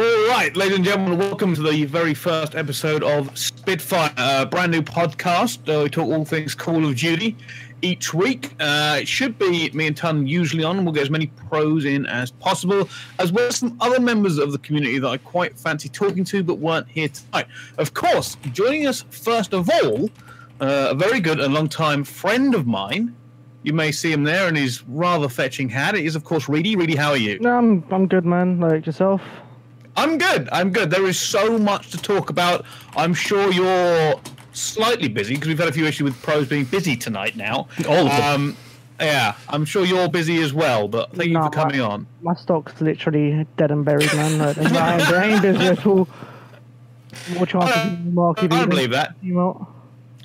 All right, ladies and gentlemen, welcome to the very first episode of Spitfire, a brand new podcast. We talk all things Call of Duty each week. It should be me and Tun usually on. We'll get as many pros in as possible, as well as some other members of the community that I quite fancy talking to but weren't here tonight. Of course, joining us first of all, a very good and long-time friend of mine. You may see him there in his rather fetching hat. It is, of course, Reedy. Reedy, how are you? No, I'm good, man. Like yourself? I'm good. I'm good. There is so much to talk about. I'm sure you're slightly busy because we've had a few issues with pros being busy tonight now. All of them. Yeah, I'm sure you're busy as well, but thank you for coming on. My stock's literally dead and buried, man. Like, I ain't busy at all. More chances than Marky B. I don't believe that.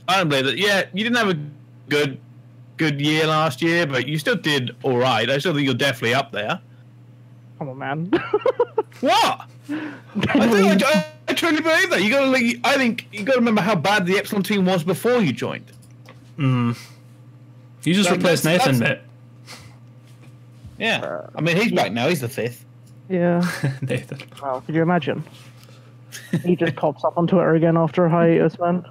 I don't believe that. Yeah, you didn't have a good year last year, but you still did all right. I still think you're definitely up there. Come on, man. What? I truly believe that. You got to. Like, I think you got to remember how bad the Epsilon team was before you joined. You just replaced Nathan, mate. Yeah. I mean, he's back now. He's the fifth. Yeah. Nathan. Wow. Could you imagine? He just pops up on Twitter again after a hiatus, man.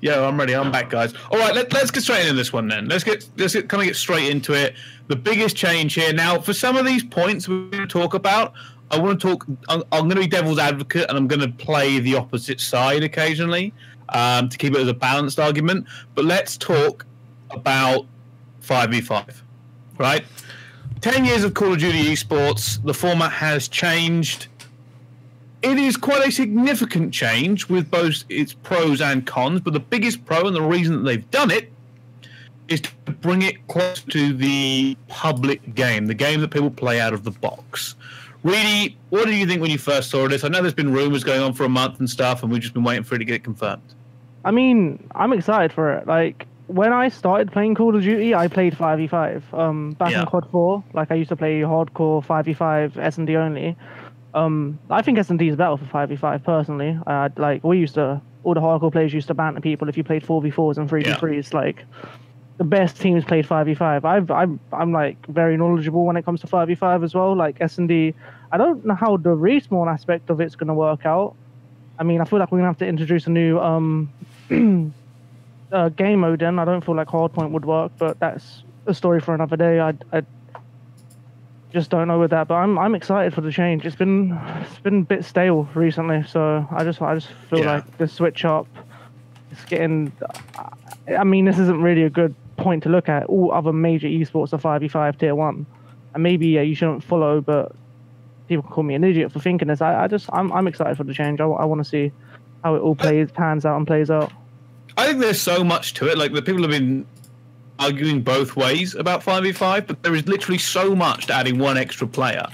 Yeah, I'm ready. I'm back, guys. All right, let's get straight into this one then. Let's kind of get straight into it. The biggest change here now. For some of these points we're going to talk about, I want to talk. I'm going to be devil's advocate, and I'm going to play the opposite side occasionally to keep it as a balanced argument. But let's talk about 5v5, right? 10 years of Call of Duty esports. The format has changed. It is quite a significant change with both its pros and cons, but the biggest pro and the reason that they've done it is to bring it close to the public game, the game that people play out of the box. Really, what do you think when you first saw this? I know there's been rumours going on for a month and stuff, and we've just been waiting for it to get confirmed. I mean, I'm excited for it. Like, when I started playing Call of Duty, I played 5v5. Back in Cod 4, like, I used to play hardcore 5v5 S&D only. I think S&D is better for 5v5 personally. Like, we used to, all the hardcore players used to banter people if you played 4v4s and 3v3s. Like, the best teams played 5v5. I'm like very knowledgeable when it comes to 5v5 as well. Like S&D, I don't know how the respawn aspect of it's gonna work out. I mean, I feel like we're gonna have to introduce a new game mode. Then I don't feel like hardpoint would work, but that's a story for another day. I just don't know with that, but I'm excited for the change. It's been a bit stale recently, so I just feel like the switch up. It's getting. I mean, this isn't really a good point to look at. All other major esports are 5v5 tier 1, and maybe you shouldn't follow. But people can call me an idiot for thinking this. I'm excited for the change. I want to see how it all pans out and plays out. I think there's so much to it. Like, the people have been arguing both ways about 5v5, but there is literally so much to adding one extra player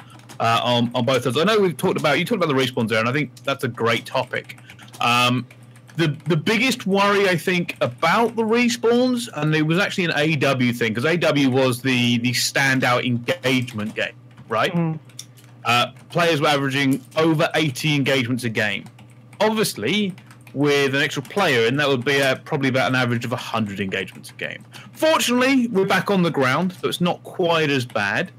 on both sides. I know you talked about the respawns there, and I think that's a great topic. The biggest worry, I think, about the respawns, and it was actually an AW thing, because AW was the standout engagement game, right? Players were averaging over 80 engagements a game. Obviously, with an extra player, and that would be probably about an average of 100 engagements a game. Fortunately, we're back on the ground, so it's not quite as bad.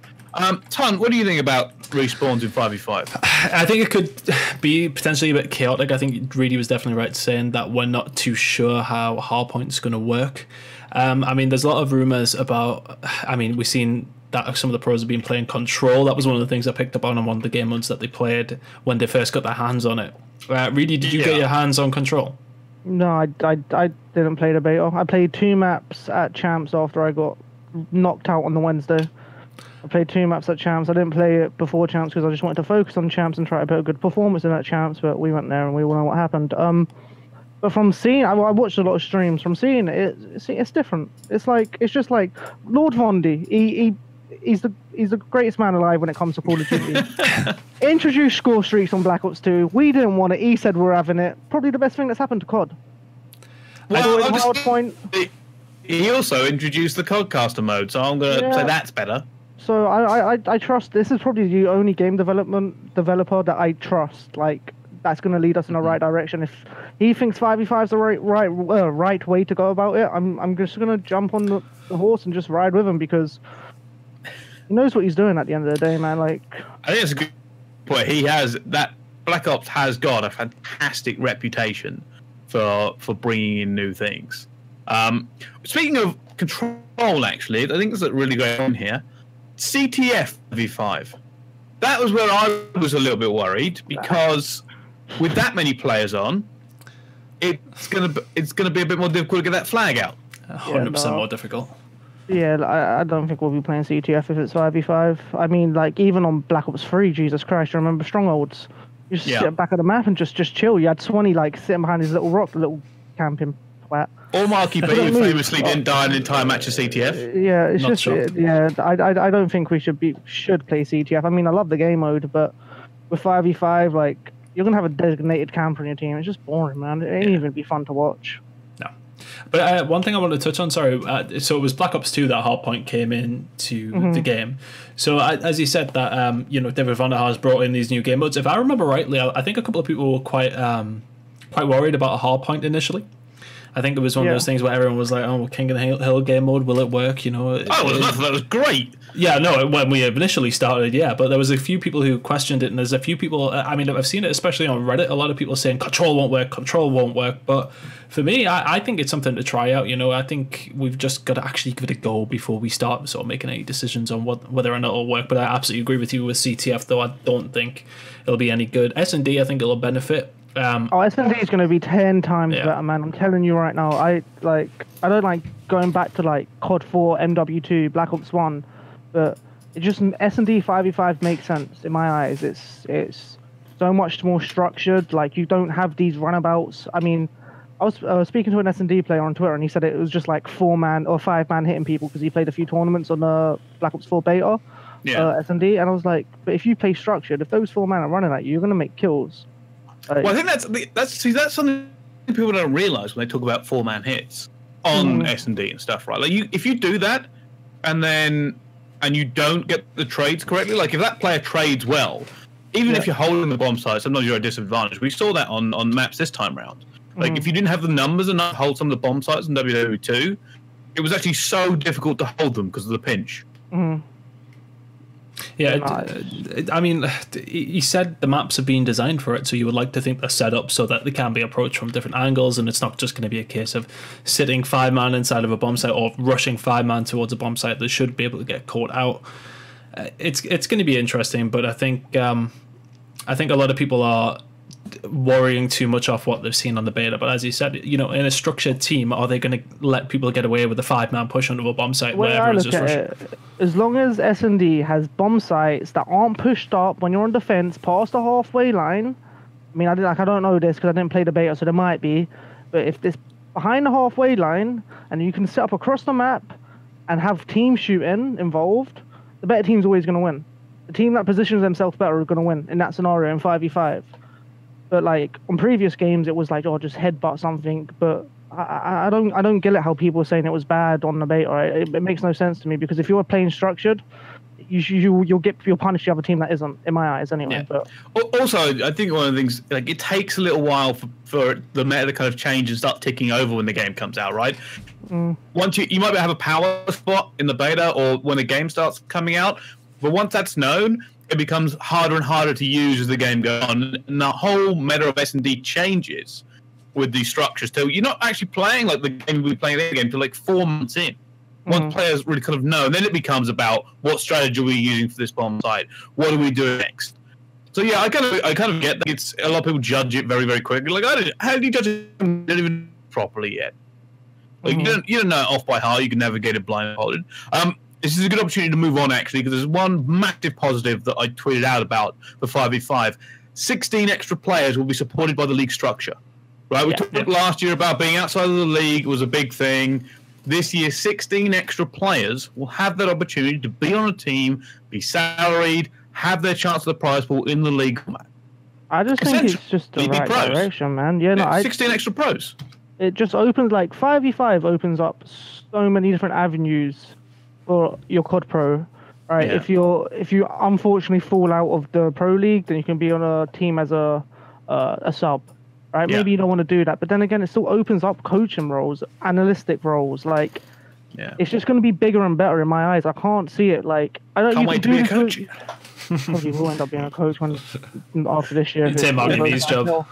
Tun, what do you think about respawns in 5v5? I think it could be potentially a bit chaotic. I think Reedy was definitely right saying that we're not too sure how hardpoint's going to work. I mean, there's a lot of rumours about... I mean, we've seen that some of the pros have been playing Control. That was one of the things I picked up on one of the game modes that they played when they first got their hands on it. Reedy, did you get your hands on Control? No, I didn't play the beta. I played 2 maps at Champs after I got knocked out on the Wednesday. I played 2 maps at Champs. I didn't play it before Champs because I just wanted to focus on Champs and try to put a good performance in at Champs, but we went there and we all know what happened. But from seeing, I watched a lot of streams. From seeing it, it's different. It's like, it's just like Lord Vondi. He's the greatest man alive when it comes to Call of Duty. Introduced score streaks on Black Ops 2. We didn't want it. He said we're having it. Probably the best thing that's happened to COD. Well, he also introduced the CODcaster mode, so I'm going to say that's better. So I trust this is probably the only game developer that I trust. Like, that's going to lead us in the right direction. If he thinks 5v5 is the right way to go about it, I'm just going to jump on the horse and just ride with him because he knows what he's doing at the end of the day, man. Like, I think it's a good But he has that. Black Ops has got a fantastic reputation for bringing in new things. Speaking of Control, actually, I think that's really going on here. CTF V5. That was where I was a little bit worried, because with that many players on, it's gonna be a bit more difficult to get that flag out. 100% more difficult. Yeah, I don't think we'll be playing CTF if it's 5v5. I mean, like, even on Black Ops 3, Jesus Christ, you remember Strongholds? You just sit back at the map and just chill. You had Swanee, like, sitting behind his little rock, little camping flat. Or Marky B, who famously didn't die an entire match of CTF. Yeah, it's just... Sure. Yeah, I don't think we should play CTF. I mean, I love the game mode, but with 5v5, like, you're going to have a designated camper in your team. It's just boring, man. It ain't even be fun to watch. But one thing I wanted to touch on, sorry, so it was Black Ops 2 that Hardpoint came in to the game. So as you said that, you know, David Van der Haas brought in these new game modes. If I remember rightly, I think a couple of people were quite worried about Hardpoint initially. I think it was one of those things where everyone was like, oh, King of the Hill game mode, will it work? You know, that was great. Yeah, no, when we initially started, yeah, but there was a few people who questioned it, and there's a few people, I mean, I've seen it, especially on Reddit, a lot of people saying control won't work, but for me, I think it's something to try out, you know. I think we've just got to actually give it a go before we start sort of making any decisions on whether or not it'll work, but I absolutely agree with you with CTF, though I don't think it'll be any good. S&D, I think it'll benefit. S&D is going to be 10 times better, man. I'm telling you right now. I don't like going back to like Cod 4, MW2, Black Ops 1, but it just S&D 5v5 makes sense in my eyes. It's so much more structured. Like, you don't have these runabouts. I mean, I was speaking to an S&D player on Twitter, and he said it was just like 4-man or 5-man hitting people because he played a few tournaments on the Black Ops 4 beta S&D, and I was like, but if you play structured, if those 4-man are running at you, you're going to make kills. Well, I think that's something people don't realise when they talk about 4-man hits on S&D and stuff, right? Like, if you do that, and you don't get the trades correctly, like if that player trades well, even if you're holding the bomb site, sometimes you're at a disadvantage. We saw that on maps this time round. Like if you didn't have the numbers enough to hold some of the bomb sites in WW2, it was actually so difficult to hold them because of the pinch. Yeah, I mean, he said the maps have been designed for it, so you would like to think they're set up so that they can be approached from different angles, and it's not just going to be a case of sitting 5-man inside of a bomb site or rushing 5-man towards a bomb site that should be able to get caught out. It's going to be interesting, but I think a lot of people are worrying too much off what they've seen on the beta. But as you said, you know, in a structured team, are they going to let people get away with a 5-man push onto a bomb site? As long as S&D has bomb sites that aren't pushed up when you're on defense past the halfway line, I mean, I don't know this because I didn't play the beta, so there might be, but if it's behind the halfway line and you can set up across the map and have team shooting involved, the better team's always going to win. The team that positions themselves better is going to win in that scenario in 5v5. But like on previous games, it was like, oh, just headbutt something. But I don't get it how people are saying it was bad on the beta. It makes no sense to me, because if you're playing structured, you'll punish the other team that isn't, in my eyes anyway. Yeah. But also, I think one of the things, like, it takes a little while for the meta to kind of change and start ticking over when the game comes out, right? Once you might have a power spot in the beta or when the game starts coming out, but once that's known, it becomes harder and harder to use as the game goes on, and the whole meta of S&D changes with these structures. So you're not actually playing like the game we playing in the game until like 4 months in. Once players really kind of know, and then it becomes about what strategy are we using for this bomb site? What do we do next? So yeah, I kind of get that. It's a lot of people judge it very, very quickly. Like, how do you judge it? You don't even properly yet. Like you don't know it off by heart. You can navigate it blindfolded. This is a good opportunity to move on, actually, because there's one massive positive that I tweeted out about for 5v5. 16 extra players will be supported by the league structure. Right? We talked last year about being outside of the league was a big thing. This year, 16 extra players will have that opportunity to be on a team, be salaried, have their chance of the prize pool in the league. I just think it's just the right direction, man. Yeah, no, 16 extra pros. It just opens, like, 5v5 opens up so many different avenues or your COD Pro, right? Yeah. If you unfortunately fall out of the Pro League, then you can be on a team as a sub, right? Yeah. Maybe you don't want to do that, but then again, it still opens up coaching roles, analytic roles. Like, it's just going to be bigger and better in my eyes. I can't see it. Like, I don't. Can't wait to be a coach. probably will end up being a close one after this year. It's Marky B's job.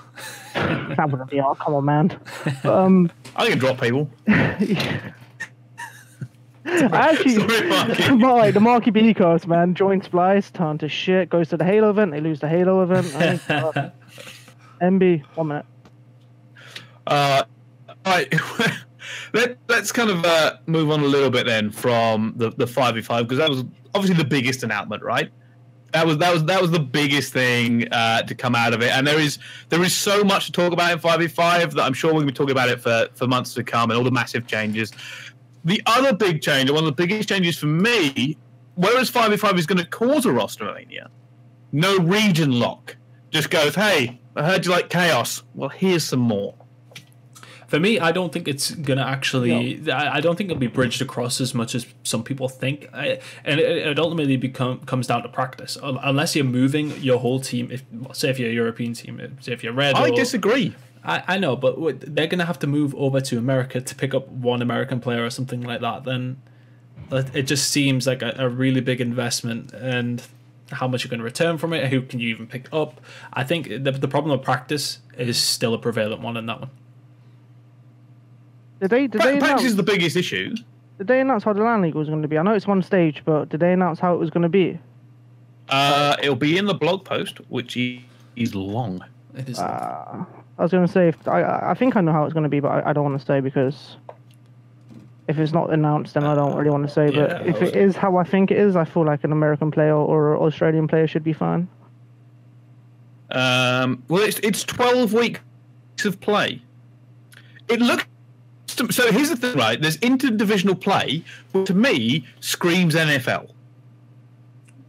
That wouldn't be hard. Come on, man. I can drop people. The Marky B cast, man, joins Splyce, Tun to shit, goes to the Halo event, they lose the Halo event. MB, 1 minute. Right. Let's kind of move on a little bit then from the 5v5, because that was obviously the biggest announcement, right? That was the biggest thing to come out of it, and there is so much to talk about in 5v5 that I'm sure we're going to be talking about it for months to come, and all the massive changes. The other big change, one of the biggest changes for me, whereas 5v5 is going to cause a roster mania, no region lock. Just goes, hey, I heard you like chaos. Well, here's some more. For me, I don't think it's going to actually... No. I don't think it'll be bridged across as much as some people think. And it ultimately comes down to practice. Unless you're moving your whole team, say if you're a European team, say if you're Red... I disagree. I know, but they're going to have to move over to America to pick up one American player or something like that. Then it just seems like a really big investment, and how much you're going to return from it, who can you even pick up? I think the problem of practice is still a prevalent one in that one. Practice is the biggest issue. Did they announce how the LAN League was going to be? I know it's one stage, but did they announce how it was going to be? It'll be in the blog post, which is long. It is long. I was going to say, I think I know how it's going to be, but I don't want to say, because if it's not announced, then I don't really want to say. Yeah, but if it is how I think it is, I feel like an American player or Australian player should be fine. Well, it's 12 weeks of play. It looks... So here's the thing, right? There's interdivisional play, which to me screams NFL.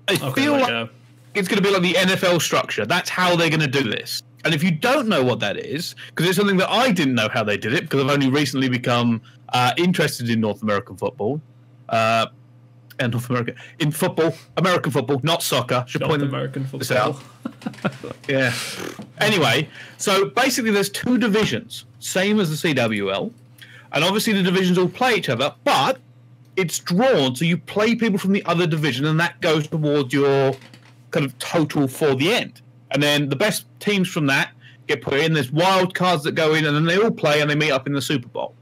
I feel like it's going to be like the NFL structure. That's how they're going to do this. And if you don't know what that is, because it's something that I didn't know how they did it, because I've only recently become interested in North American football. And North America. In football. American football, not soccer. North American football. Yeah. Anyway, so basically there's two divisions, same as the CWL. And obviously the divisions all play each other, but it's drawn, so you play people from the other division, and that goes towards your kind of total for the end. And then the best teams from that get put in. There's wild cards that go in, and then they all play, and they meet up in the Super Bowl.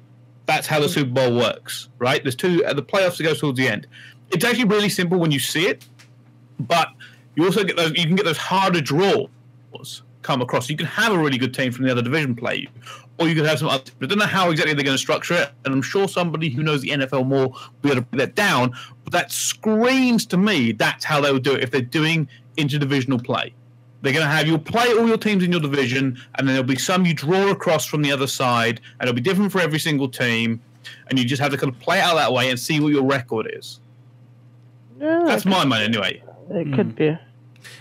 That's how the Super Bowl works, right? There's the playoffs that go towards the end. It's actually really simple when you see it, but you also get those. You can get those harder draws come across. You can have a really good team from the other division play you, or you could have some other. I don't know how exactly they're going to structure it, and I'm sure somebody who knows the NFL more will be able to put that down. But that screams to me that's how they would do it if they're doing interdivisional play. They're going to have you play all your teams in your division, and then there'll be some you draw across from the other side, and it'll be different for every single team, and you just have to kind of play it out that way and see what your record is. Yeah, that's my mind anyway. It could be.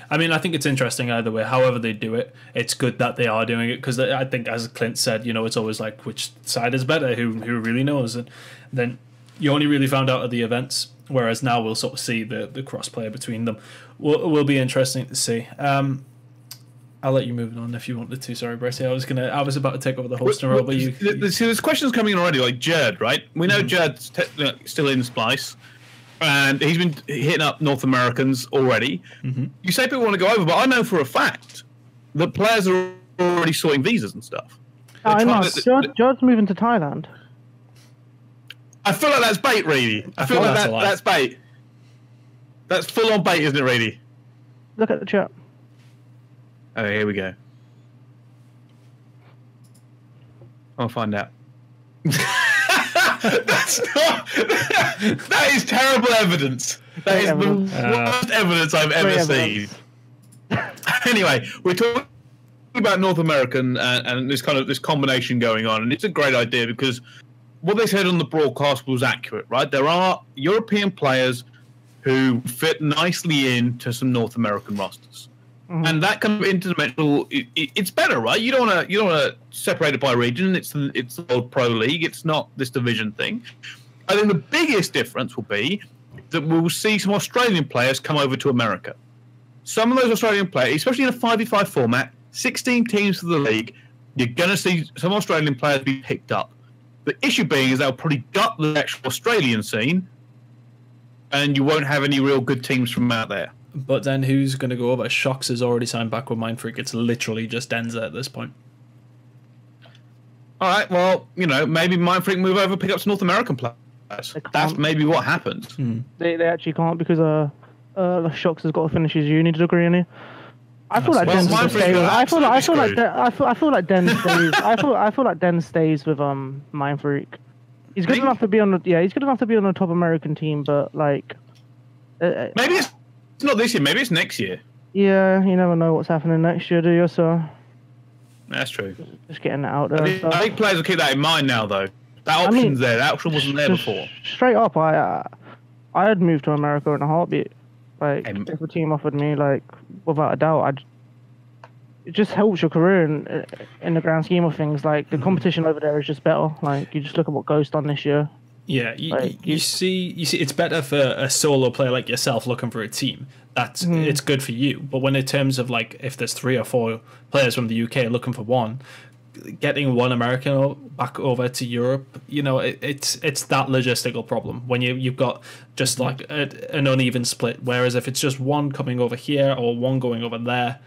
I mean, I think it's interesting either way. However they do it, it's good that they are doing it, because I think, as Clint said, you know, it's always like, which side is better? Who really knows? And then you only really found out at the events, whereas now we'll sort of see the cross-play between them. Will be interesting to see. I'll let you move on if you wanted to. Sorry, Bracey. I was about to take over the hosting role, but you. See, there's questions coming in already, like Jurd, right? We know Jurd's still in Splyce, and he's been hitting up North Americans already. You say people want to go over, but I know for a fact that players are already sorting visas and stuff. I know. Jurd's moving to Thailand. I feel like that's bait, Reedy. I feel like that's bait. That's full-on bait, isn't it, Reedy? Look at the chat. Oh, here we go. I'll find out. That is terrible evidence. That is the worst evidence I've ever seen. Anyway, we're talking about North American and this kind of this combination going on, and it's a great idea because what they said on the broadcast was accurate, right? There are European players who fit nicely into some North American rosters. And that kind of interdimensional, it's better, right? You don't want to separate it by region. It's the old pro league. It's not this division thing. I think the biggest difference will be that we'll see some Australian players come over to America. Some of those Australian players, especially in a 5v5 format, 16 teams for the league, you're going to see some Australian players be picked up. The issue being is they'll probably gut the actual Australian scene, and you won't have any real good teams from out there. But then who's going to go over? Shockz is already signed back with Mindfreak. It's literally just Denza at this point. All right, well, you know, maybe Mindfreak move over, pick up some North American players. That's maybe what happened. Hmm. They actually can't because Shockz has got to finish his uni degree in here. I feel like Den stays with Mindfreak. He's good enough to be on the he's good enough to be on the top American team, but like maybe it's not this year, maybe it's next year. Yeah, you never know what's happening next year, do you? So that's true. Just getting that out there. I think players will keep that in mind now, though. That option's there. That option wasn't there before. Straight up, I had moved to America in a heartbeat. Like if a team offered me, like without a doubt, it just helps your career in the grand scheme of things. Like the competition over there is just better. Like you just look at what Ghost done this year. Yeah, you see, it's better for a solo player like yourself looking for a team. That's it's good for you. But when in terms of like if there's 3 or 4 players from the UK looking for one, getting one American back over to Europe, you know, it's that logistical problem when you've got just like an uneven split. Whereas if it's just one coming over here or one going over there,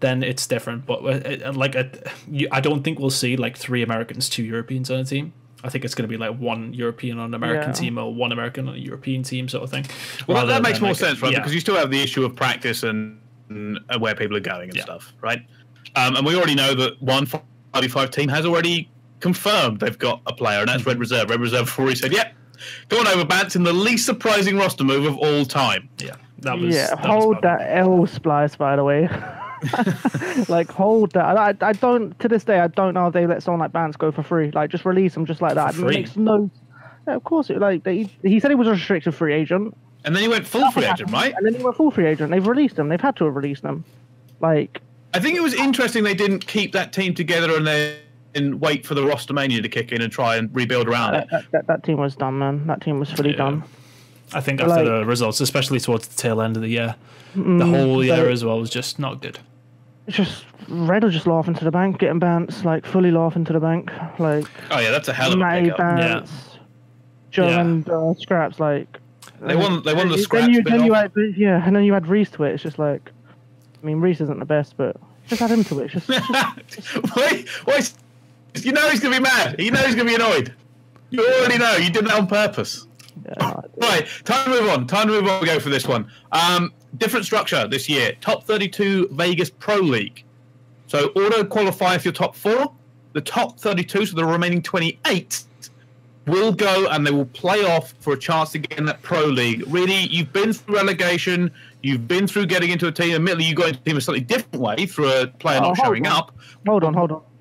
then it's different. But I don't think we'll see like 3 Americans, 2 Europeans on a team. I think it's going to be like 1 European on an American team or 1 American on a European team sort of thing. Well, that makes more sense, right? Yeah. Because you still have the issue of practice and where people are going and stuff, right? And we already know that 1 5v5 team has already confirmed they've got a player, and that's Red Reserve. Red Reserve have already said, yep, go on over, Bats, in the least surprising roster move of all time. Yeah, that was... Yeah, hold that L, Splyce, by the way. Like, hold that. I don't... To this day, I don't know if they let someone like Bants go for free. Like, just release them just like that. It makes no... Yeah, of course. He said he was a restricted free agent. And then he went full free agent, right? And then he went full free agent. They've released him. They've had to have released him. Like... I think it was interesting they didn't keep that team together and then wait for the roster mania to kick in and try and rebuild around it. That team was done, man. That team was fully done. I think after the results, especially towards the tail end of the year, the whole year as well was just not good. It's just Red are just laughing to the bank, getting Bants, like fully laughing to the bank. Like, oh yeah, that's a hell of a pickup. Bants, Jurd, Scraps, like they won the Scraps. And then you add Reece to it. It's just like. I mean, Reece isn't the best, but just add him to it. Wait, you know he's going to be mad. You know he's going to be annoyed. You already know. You did that on purpose. Yeah, right, time to move on. Time to move on. We go for this one. Different structure this year. Top 32 Vegas Pro League. So auto-qualify if you're top 4. The top 32, so the remaining 28, will go and they will play off for a chance to get in that Pro League. Really, you've been through relegation. You've been through getting into a team. Admittedly, you got into a team a slightly different way through a player not showing up. Hold on.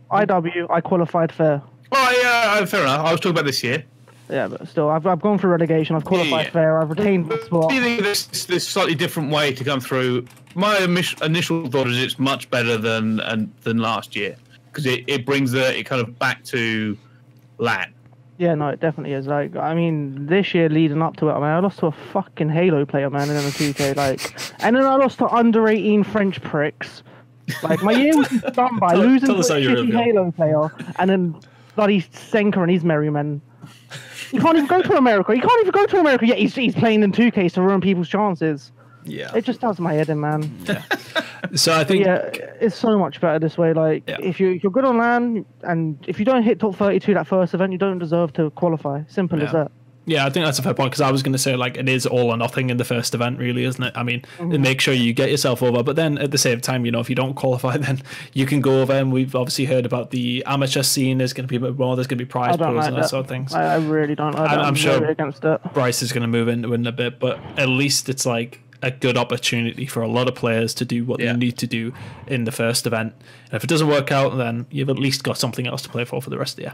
IW, I qualified fair. Oh, yeah, fair enough. I was talking about this year. Yeah, but still, I've gone through relegation. I've qualified fair. I've retained the spot. This slightly different way to come through. My initial thought is it's much better than last year because it brings it kind of back to LAN. Yeah, no, it definitely is. Like, I mean, this year leading up to it, I mean, I lost to a fucking Halo player, man, in the 2K, like, and then I lost to under-18 French pricks. Like, my year was done by losing to a shitty Halo player, and then bloody Senker and his merry men. He can't even go to America. Yet he's playing in 2K to ruin people's chances. Yeah, it just does my head in, man. Yeah. So I think it's so much better this way. Like if you're good on LAN and if you don't hit top 32 that first event, you don't deserve to qualify. Simple as that. Yeah, I think that's a fair point because I was going to say like it is all or nothing in the first event, really, isn't it? I mean, make sure you get yourself over, but then at the same time, you know, if you don't qualify, then you can go over. And we've obviously heard about the amateur scene. There's going to be a bit more. There's going to be prize pools and that sort of things. I really don't. I'm sure against it. Bryce is going to move into it in a bit, but at least it's like a good opportunity for a lot of players to do what they need to do in the first event. And if it doesn't work out, then you've at least got something else to play for the rest of the year.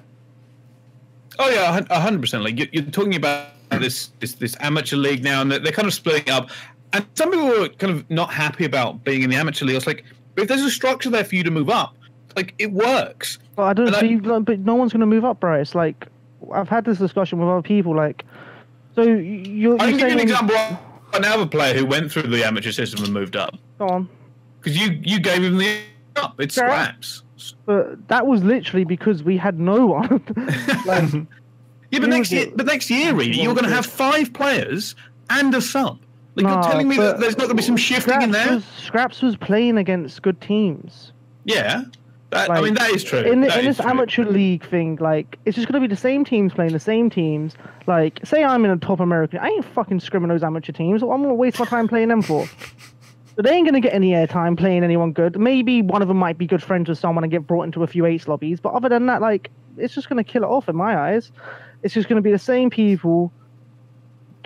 Oh yeah, 100%. Like you're talking about this amateur league now, and they're kind of splitting up. And some people were kind of not happy about being in the amateur league. It's like, but if there's a structure there for you to move up, like it works. Well, I don't see, but no one's going to move up, Bryce. Like I've had this discussion with other people. Like, so you're I can give you an example. I now have a player who went through the amateur system and moved up. Go on. Because you gave him the up. It's Scraps. But that was literally because we had no one. Like, yeah, but next year, Reedy, you're going to have 5 players and a sub. Like, you're telling me that there's not going to be some shifting in there? Scraps was playing against good teams. Yeah. I mean, that is true. In this amateur league thing, like, it's just going to be the same teams playing the same teams. Like, say I'm in a top American, I ain't fucking scrimming those amateur teams. I'm going to waste my time playing them for. So they ain't going to get any airtime playing anyone good. Maybe one of them might be good friends with someone and get brought into a few eights lobbies. But other than that, like, it's just going to kill it off in my eyes. It's just going to be the same people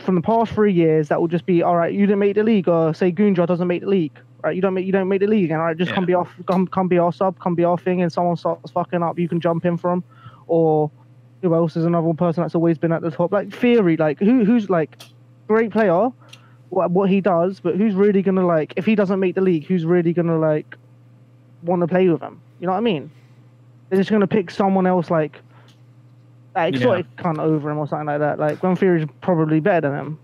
from the past 3 years that will just be, all right, you didn't make the league, or say Goonjar doesn't make the league. Right, you don't make the league again. Right, just come be our sub, come be our thing, and someone starts fucking up, you can jump in for them. Or who else is another person that's always been at the top? Like Theory, like who's like great player, what he does, but who's really gonna like if he doesn't make the league? Who's really gonna like want to play with him? You know what I mean? They're just gonna pick someone else like that exotic cunt over him or something like that. Like when Theory's probably better than him.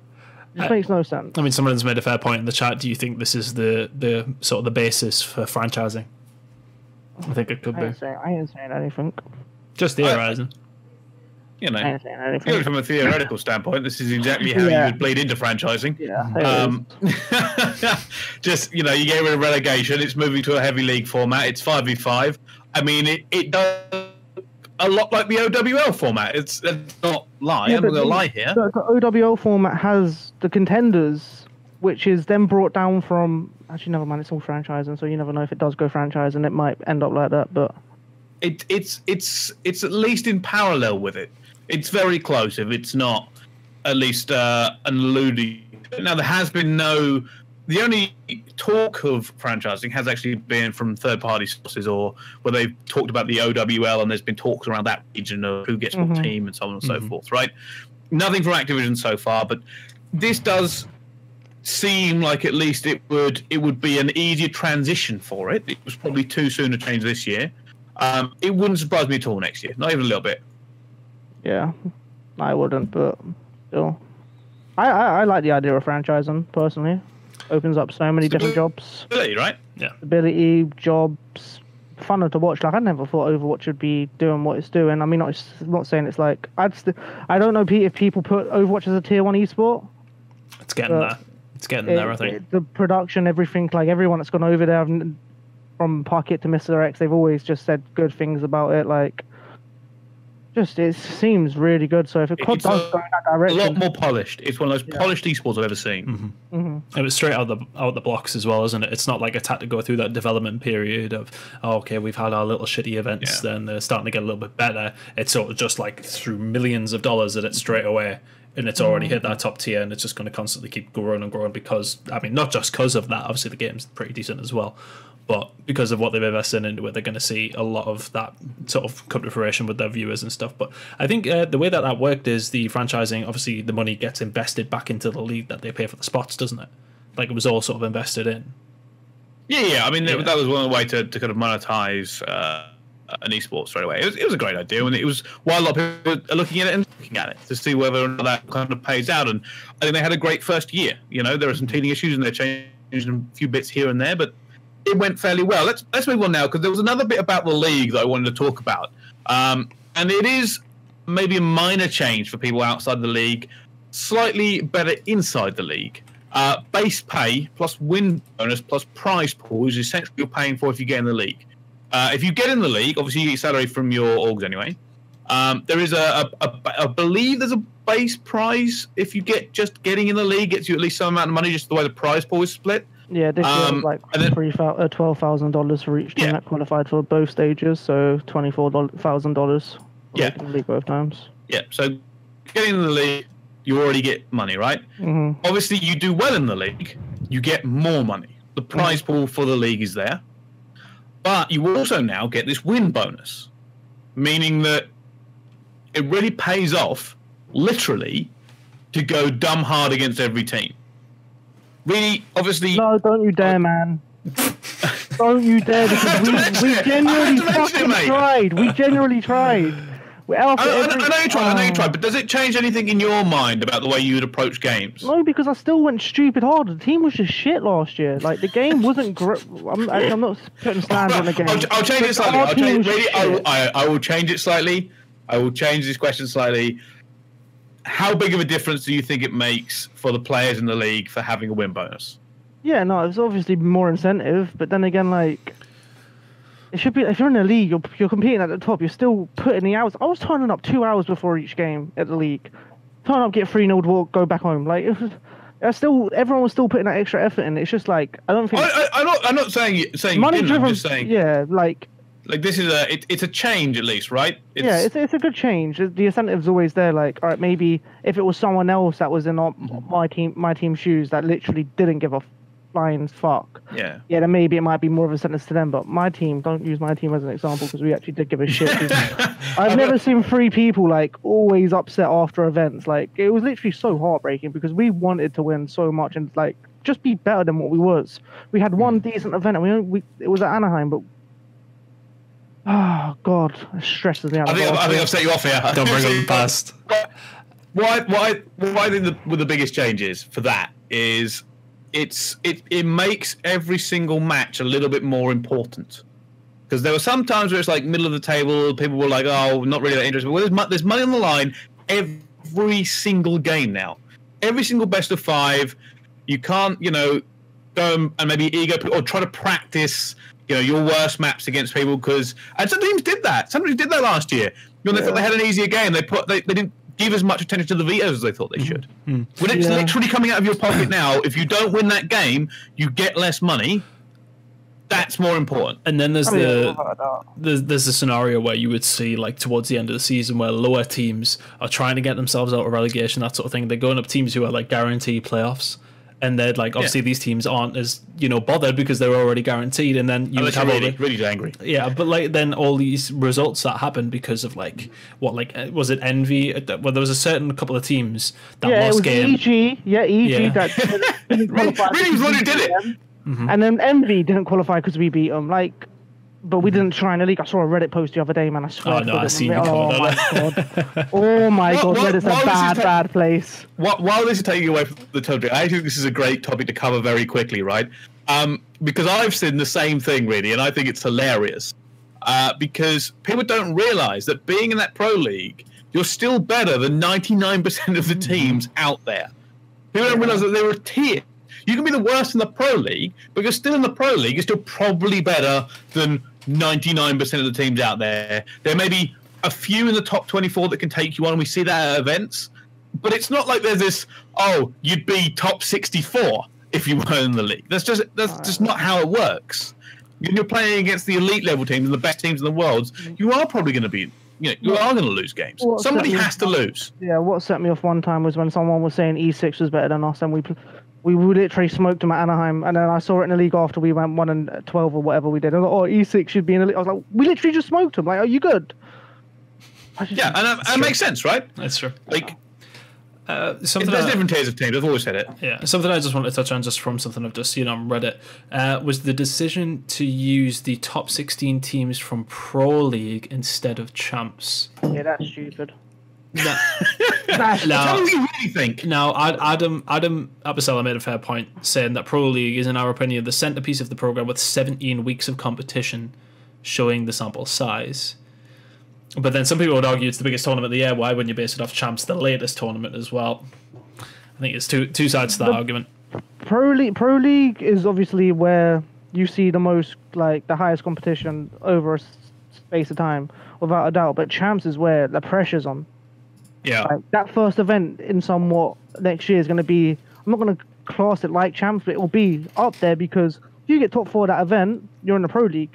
It makes no sense. I mean, someone's made a fair point in the chat. Do you think this is the sort of the basis for franchising? I think it could be. I ain't saying anything. Just theorising. You know, even from a theoretical standpoint, this is exactly how you would bleed into franchising. Yeah, just, you know, you get rid of relegation. It's moving to a heavy league format. It's 5v5. I mean, it does a lot like the OWL format. It's not lie. Yeah, I'm not going to lie here. The OWL format has the contenders, which is then brought down from... Actually, never mind. It's all franchising, so you never know if it does go franchising. It might end up like that, but... It's at least in parallel with it. It's very close if it's not at least an alluding... Now, there has been no... The only talk of franchising has actually been from third-party sources, or where they've talked about the OWL and there's been talks around that region of who gets what team and so on and so forth, right? Nothing from Activision so far, but this does seem like at least it would be an easier transition for it. It was probably too soon to change this year. It wouldn't surprise me at all next year, not even a little bit. Yeah, I wouldn't, but still. I like the idea of franchising, personally. Opens up so many different jobs. Stability, right? Yeah. Stability, jobs, funner to watch. Like, I never thought Overwatch would be doing what it's doing. I mean, not saying it's like... I don't know, Pete, if people put Overwatch as a tier 1 esport. It's getting there. It's getting there, I think. The production, everything, like everyone that's gone over there from Pocket to Mr. X, they've always just said good things about it. Like, just it seems really good. So if COD does go in that direction, a lot more polished. It's one of those polished esports I've ever seen. It was straight out the blocks as well, isn't it? It's not like it's had to go through that development period of okay, we've had our little shitty events, then they're starting to get a little bit better. It's sort of just like through millions of dollars at it straight away, and it's already hit that top tier, and it's just going to constantly keep growing and growing because I mean, not just because of that. Obviously, the game's pretty decent as well. But because of what they've invested into it, they're going to see a lot of that sort of come to fruition with their viewers and stuff. But I think the way that worked is the franchising, obviously the money gets invested back into the league that they pay for the spots, doesn't it? Like it was all sort of invested in. Yeah. I mean, that was one way to kind of monetize an esports straight away. It was a great idea. And it was why a lot of people are looking at it and looking at it to see whether or not that kind of pays out. And I think they had a great first year. You know, there are some teething issues and they're changing a few bits here and there, but it went fairly well. Let's move on now, because there was another bit about the league that I wanted to talk about, and it is maybe a minor change for people outside the league, slightly better inside the league. Base pay plus win bonus plus prize pool is essentially you're paying for if you get in the league. If you get in the league, obviously you get salary from your orgs anyway. There is I believe there's a base prize if you get just getting in the league gets you at least some amount of money just the way the prize pool is split. Yeah, this year was like $12,000 for each team that qualified for both stages, so $24,000 for the league both times. Yeah, so getting in the league, you already get money, right? Obviously, you do well in the league, you get more money. The prize pool for the league is there, but you also now get this win bonus, meaning that it really pays off, literally, to go dumb hard against every team. Really, obviously... No, don't you dare, man. Don't you dare, because we genuinely fucking tried. We genuinely tried. I know you tried, but does it change anything in your mind about the way you would approach games? No, because I still went stupid hard. The team was just shit last year. Like, the game wasn't... I'm not putting stands on the game. I'll change it slightly. I will change it slightly. I will change this question slightly. how big of a difference do you think it makes for the players in the league for having a win bonus? Yeah, no, it's obviously more incentive, but then again, like, it should be, if you're in a league, you're competing at the top, you're still putting the hours. I was turning up 2 hours before each game at the league. Turn up, get 3-0, walk, go back home. Like, it was, everyone was still putting that extra effort in. It's just like, I don't think... I'm not saying money driven, I'm just saying... Yeah, like... Like, this is a... It's a change, at least, right? It's a good change. The incentive's always there. Like, all right, maybe if it was someone else that was in my team's shoes that literally didn't give a flying fuck. Yeah. Yeah, then maybe it might be more of a sentence to them. But my team... Don't use my team as an example, because we actually did give a shit. I've never seen three people, like, always upset after events. Like, it was literally so heartbreaking, because we wanted to win so much and, like, just be better than what we was. We had one decent event, and it was at Anaheim, but... Oh, God. It stresses me out. I think I've set you off here. Don't bring up the past. What I think the biggest change is for that is it makes every single match a little bit more important. Because there were some times where it's like middle of the table, people were like, oh, not really that interesting. Well, there's money on the line every single game now. Every single best of five. You can't, go and maybe ego or try to practice... your worst maps against people and some teams did that. Some teams did that last year. They thought they had an easier game. They didn't give as much attention to the vetoes as they thought they should. When it's literally coming out of your pocket now, if you don't win that game, you get less money. That's more important. And then there's a scenario where you would see, like, towards the end of the season where lower teams are trying to get themselves out of relegation, that sort of thing. They're going up teams who are, like, guaranteed playoffs. And they're like, obviously, these teams aren't as bothered because they're already guaranteed. And then you would have really angry. Yeah, but like then all these results that happened because of was it envy? Well, there was a certain couple of teams that lost games. EG that didn't qualify. Really was one who did it. And then envy didn't qualify because we beat them. Like, but we didn't try in the league. I saw a Reddit post the other day, man. I swear. Oh no, I see. Oh my god, Reddit's a bad place. While this is taking away from the topic, I think this is a great topic to cover very quickly, right? Because I've seen the same thing, really, and I think it's hilarious. Because people don't realise that being in that pro league, you're still better than 99% of the teams out there. People don't realise that there are tiers. You can be the worst in the pro league, but you're still in the pro league. You're still probably better than 99% of the teams out there. There may be a few in the top 24 that can take you on, and we see that at events. But it's not like there's this, oh, you'd be top 64 if you were in the league. That's just not how it works. When you're playing against the elite level teams and the best teams in the world, you are probably going to be... you are going to lose games. Somebody has to lose. Yeah, what set me off one time was when someone was saying E6 was better than us, and we literally smoked them at Anaheim, and then I saw it in the league after we went 1-12 or whatever we did. I was like, oh, E6 should be in the league. I was like, we literally just smoked them. Like, are you good? Yeah, and that makes sense, right? That's true. Like, there's different tiers of teams. I've always said it. Yeah, something I just wanted to touch on, just from something I've just seen on Reddit, was the decision to use the top 16 teams from Pro League instead of champs. Yeah, that's stupid. No. How do you really think? Now, Adam Apicella made a fair point, saying that Pro League is, in our opinion, the centerpiece of the program, with 17 weeks of competition, showing the sample size. But then some people would argue it's the biggest tournament of the year. Why wouldn't you base it off champs, the latest tournament as well? I think it's two sides to that argument. Pro League is obviously where you see the most, like, the highest competition over a space of time, without a doubt. But champs is where the pressure's on. Yeah, like, that first event in somewhat next year is going to be... I'm not going to class it like champs, but it will be up there, because if you get top 4 at that event, you're in the Pro League.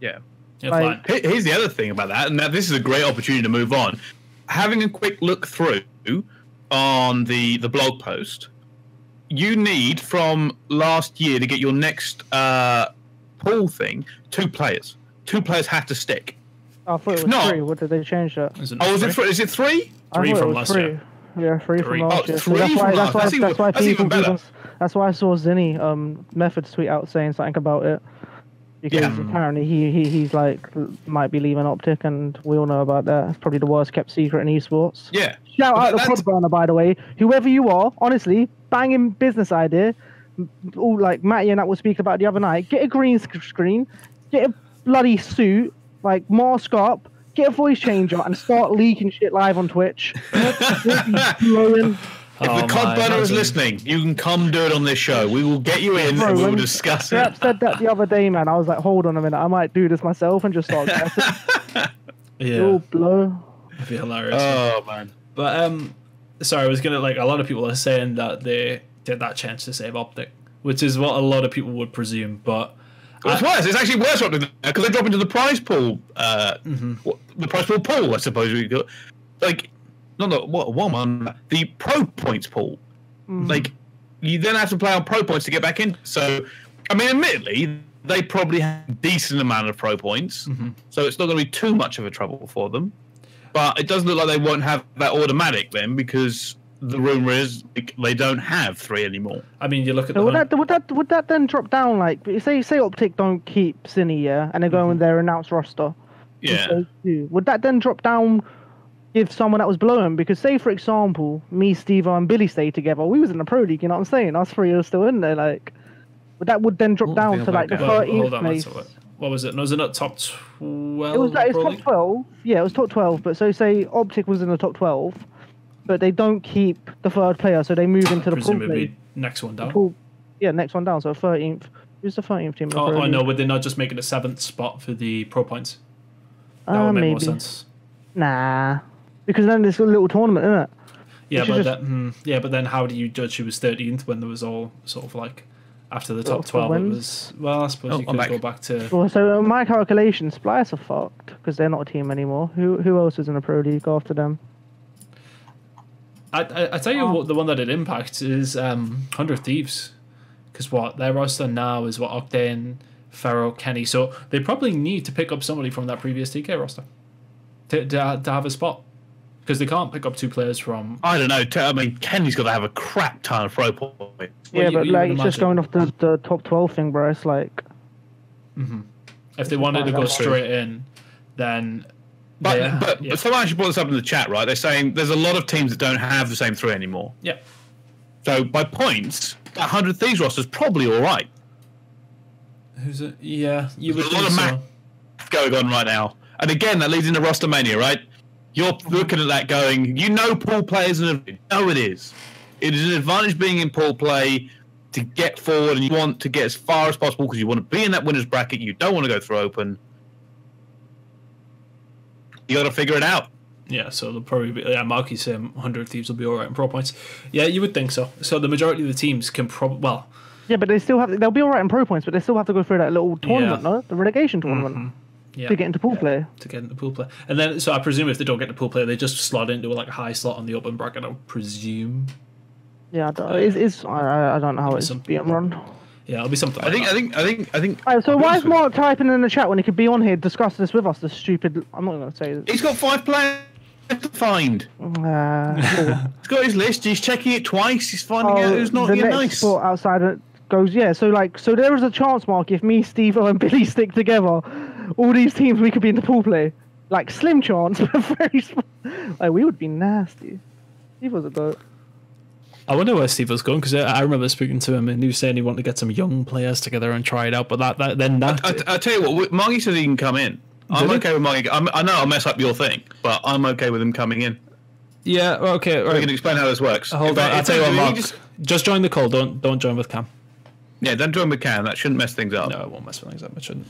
Yeah. Like, here's the other thing about that, and this is a great opportunity to move on. Having a quick look through on the blog post, you need from last year to get your next pool thing, 2 players. 2 players have to stick. I thought it was not 3. What did they change that? Is it 3? 3 from last year. Yeah, 3 from last year. That's why I saw Zinni Methods tweet out saying something about it, because apparently he's like might be leaving Optic, and we all know about that. It's probably the worst kept secret in esports. Yeah. Shout out to Pod Burner, by the way. Whoever you are, honestly, banging business idea. All like Matty and that was speaking about the other night. Get a green screen, get a bloody suit, like mask up, Get a voice changer and start leaking shit live on Twitch. If the COD burner is listening, you can come do it on this show. We will get you in and we will discuss it. Rep said that the other day, man. I was like, hold on a minute. I might do this myself and just start guessing. Yeah. Blow. That'd be hilarious. Oh, man. But, sorry, I was going to, like, a lot of people are saying that they did that change to save Optic, which is what a lot of people would presume, but... It's worse. It's actually worse Optic because they drop into the prize pool. The prize pool I suppose we got. Like, the pro points pool. Like, you then have to play on pro points to get back in. So, I mean, admittedly, they probably have a decent amount of pro points, so it's not going to be too much of a trouble for them. But it doesn't look like they won't have that automatic then because the rumor is they don't have 3 anymore. I mean, you look at would that then drop down? Like, say Optic don't keep Cine, yeah, and they go in their announced roster. Yeah. So, would that then drop down if someone that was below him? Because say, for example, me, Steve, and Billy stayed together. We was in the pro league. You know what I'm saying? Us 3 are still in there. Like, but that would then drop down to like the 13th place. What was it? No, was it not top 12? It was like, top 12. Yeah, it was top 12. But so say Optic was in the top 12. But they don't keep the 3rd player, so they move into the pool. Presumably next one down. Pool, yeah, next one down. So 13th. Who's the 13th team? Oh, I know. Would they not just make it a 7th spot for the pro points? That would make more sense. Nah, because then there's a little tournament, isn't it? Yeah, but but then how do you judge who was 13th when there was all sort of like after the top 12? It was I suppose you could go back to. Well, so my calculation, Splyce are fucked because they're not a team anymore. Who else was in the pro league after them? I tell you what, the one that it impacts is 100 Thieves, because what their roster now is Octane, Pharaoh, Kenny, so they probably need to pick up somebody from that previous TK roster to have a spot, because they can't pick up 2 players from. I don't know. I mean, Kenny's got to have a crap ton of pro points. Yeah, but like it's just going off the top 12 thing, bro. It's like if they wanted to go straight in, then. But, yeah, but someone actually brought this up in the chat, right? They're saying there's a lot of teams that don't have the same 3 anymore. Yeah. So by points, 100 Thieves roster's probably all right. Who's it? Yeah, you would. There's a lot of math going on right now, and again that leads into roster mania, right? You're looking at that going, you know, pool play is an advantage. No, it is. It is an advantage being in pool play to get forward, and you want to get as far as possible because you want to be in that winner's bracket. You don't want to go through open. You got to figure it out. Yeah, so they'll probably be... Yeah, Marky's saying 100 Thieves will be all right in pro points. Yeah, you would think so. So the majority of the teams can probably... Well... Yeah, but they still have... They'll be all right in pro points, but they still have to go through that little tournament, no? The relegation tournament. Yeah. To get into pool play. To get into pool play. And then... So I presume if they don't get into pool play, they just slot into like a high slot on the open bracket, I would presume. Yeah, I don't know how it's being run. Yeah, it'll be something. I think. Right, so why is Mark typing in the chat when he could be on here discussing this with us? The stupid. I'm not going to say. He's got 5 players to find. He's got his list. He's checking it twice. He's finding out who's not nice. The next sport outside it goes. Yeah. So like, so there is a chance, Mark. If me, Steve, and Billy stick together, all these teams we could be in the pool play. Like slim chance, but very. Like we would be nasty. Steve was a boat. I wonder where Steve was going, because I remember speaking to him and he was saying he wanted to get some young players together and try it out. But I tell you what, Margie says he can come in. I'm okay with Margie. I know I'll mess up your thing, but I'm okay with him coming in. Yeah, okay. Right. We can explain how this works. Hold on, I'll tell you what, Mark. Just join the call. Don't join with Cam. Yeah, don't join with Cam. That shouldn't mess things up. No, it won't mess things up. It shouldn't.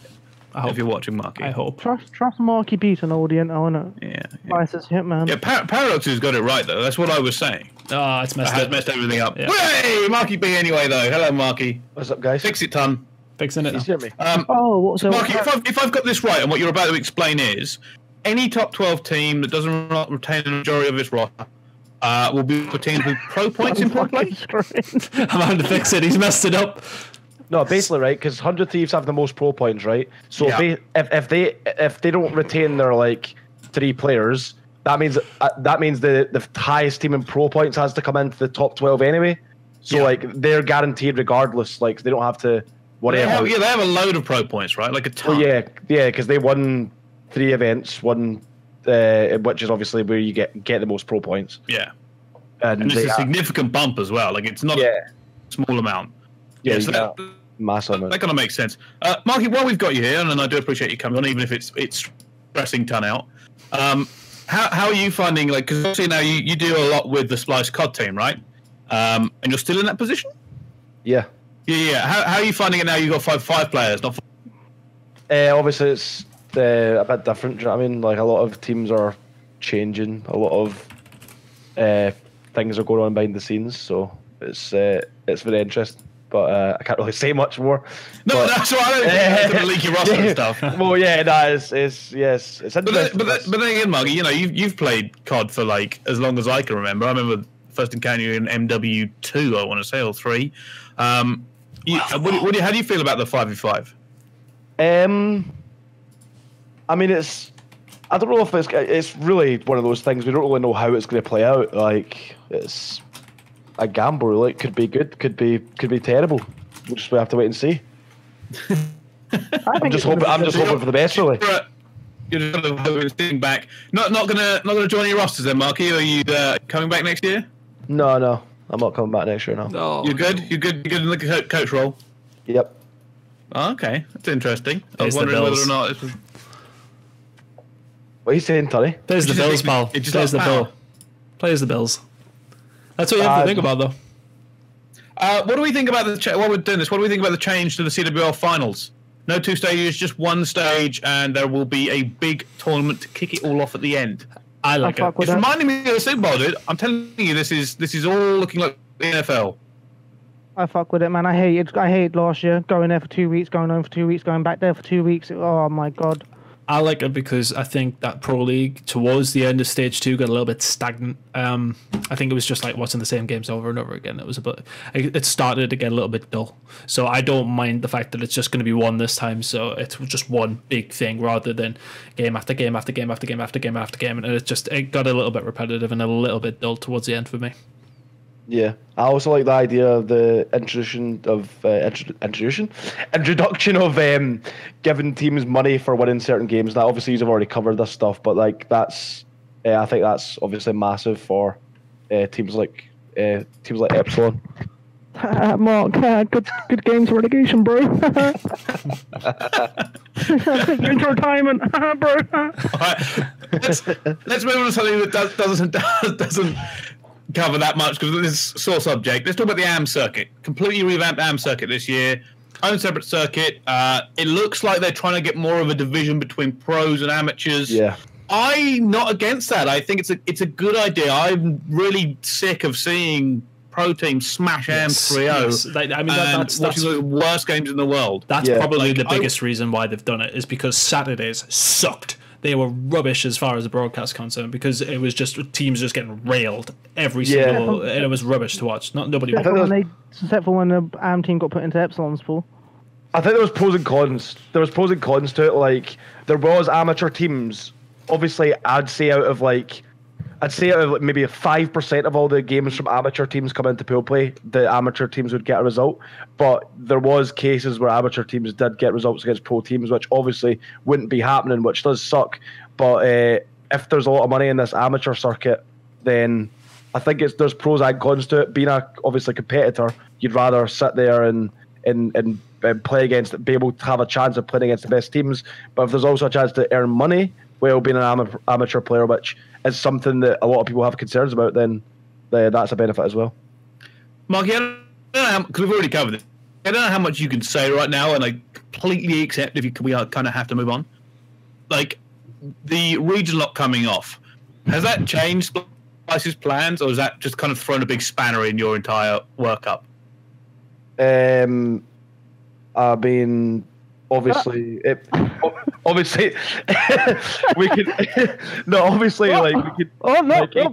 I hope you're watching, Marky. I hope. Trust Marky B to an audience, I know. Yeah. Hitman. Yeah, Paradox has got it right, though. That's what I was saying. Ah, it's messed up. It's messed everything up. Yeah. Hey, Marky B anyway, though. Hello, Marky. What's up, guys? Fix it, Tun. Fixing it. You me? So Marky, if I've got this right, and what you're about to explain is, any top 12 team that doesn't retain the majority of its roster will be retained with pro points in pro play. I'm having to fix it. He's messed it up. No, basically, right, because 100 Thieves have the most pro points, right? So yeah. if they don't retain their like 3 players, that means the highest team in pro points has to come into the top 12 anyway. So like they're guaranteed regardless. Like they don't have to whatever. They have a load of pro points, right? Like a ton. Well, yeah, because they won 3 events, which is obviously where you get the most pro points. Yeah, and it's a significant bump as well. Like it's not a small amount. Yeah, so that kind of makes sense. Marky, while we've got you here, and I do appreciate you coming on, even if it's pressing Tun out. How are you finding, like, because obviously now you do a lot with the Splyce COD team, right? And you're still in that position? Yeah. Yeah. How are you finding it now? You've got five players, not four. Obviously, it's a bit different. Do you know what I mean? Like, a lot of teams are changing. A lot of things are going on behind the scenes. So it's very interesting. But I can't really say much more. No, but that's what I don't think. It's leaky roster and stuff. Well, yeah, no, it's interesting. But then again, Margie, you know, you've played COD for, like, as long as I can remember. I remember first encounter in MW2, I want to say, or 3. How do you feel about the 5v5? I mean, I don't know if it's really one of those things. We don't really know how it's going to play out. Like, it's a gamble, really. It could be good, could be terrible. We'll just have to wait and see. I'm just hoping for the best, really. You're just sitting back. Not gonna join your rosters then, Marky. Are you coming back next year? No, I'm not coming back next year. No. You're good in the coach role. Yep. Oh, okay, that's interesting. I was wondering whether or not this was. What are you saying, Tony? There's the bills, pal. Plays the bills. That's what you have to think about, though. What do we think about What do we think about the change to the CWL finals? No two stages, just one stage, and there will be a big tournament to kick it all off at the end. I like it. It's reminding me of the Super Bowl, dude. I'm telling you, this is all looking like the NFL. I fuck with it, man. I hated last year, going there for 2 weeks, going home for 2 weeks, going back there for 2 weeks. Oh my god. I like it because I think that Pro League towards the end of Stage 2 got a little bit stagnant. I think it was just like watching the same games over and over again. It started to get a little bit dull. So I don't mind the fact that it's just going to be one this time. So it's just one big thing rather than game after game after game after game after game after game. And it got a little bit repetitive and a little bit dull towards the end for me. Yeah, I also like the idea of the introduction of giving teams money for winning certain games. That obviously you've already covered this stuff, but like I think that's obviously massive for teams like Epsilon. Mark, good games for relegation, bro. Into retirement, bro. All right, let's move on to something that doesn't cover that much because this is a sore subject. Let's talk about the AM circuit. Completely revamped AM circuit this year. Own separate circuit. It looks like they're trying to get more of a division between pros and amateurs. Yeah. I'm not against that. I think it's a good idea. I'm really sick of seeing pro teams smash AM 3-0. Yes. I mean, that's the worst games in the world. That's probably the biggest reason why they've done it is because Saturdays sucked. They were rubbish as far as the broadcast concerned because it was just teams just getting railed every single, and it was rubbish to watch. Except for when the AM team got put into Epsilon's pool. I think there was pros and cons. There was pros and cons to it. Like there was amateur teams. Obviously, I'd say out of maybe 5% of all the games from amateur teams come into pool play, the amateur teams would get a result. But there was cases where amateur teams did get results against pro teams, which obviously wouldn't be happening, which does suck. But if there's a lot of money in this amateur circuit, then I think there's pros and cons to it. Being obviously a competitor, you'd rather sit there and play against, be able to have a chance of playing against the best teams. But if there's also a chance to earn money, well, being an amateur player, which is something that a lot of people have concerns about, then that's a benefit as well. Marky, I don't know, because we've already covered it. I don't know how much you can say right now, and I completely accept if we kind of have to move on. Like, the region lock coming off, has that changed Splyce's plans, or has that just kind of thrown a big spanner in your entire workup? I mean, obviously, we could. No, obviously, like we could. Oh no! Like, it